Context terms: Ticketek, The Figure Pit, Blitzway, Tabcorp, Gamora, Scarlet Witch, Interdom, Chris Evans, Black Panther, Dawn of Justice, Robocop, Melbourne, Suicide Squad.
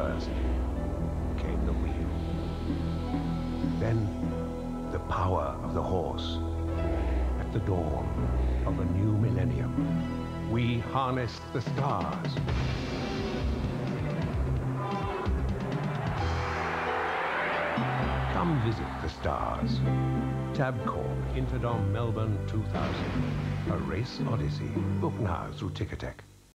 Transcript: First came the wheel, then the power of the horse. At the dawn of a new millennium, we harnessed the stars. Come visit the stars. Tabcorp, Interdom, Melbourne 2000. A race odyssey. Book now through Ticketek.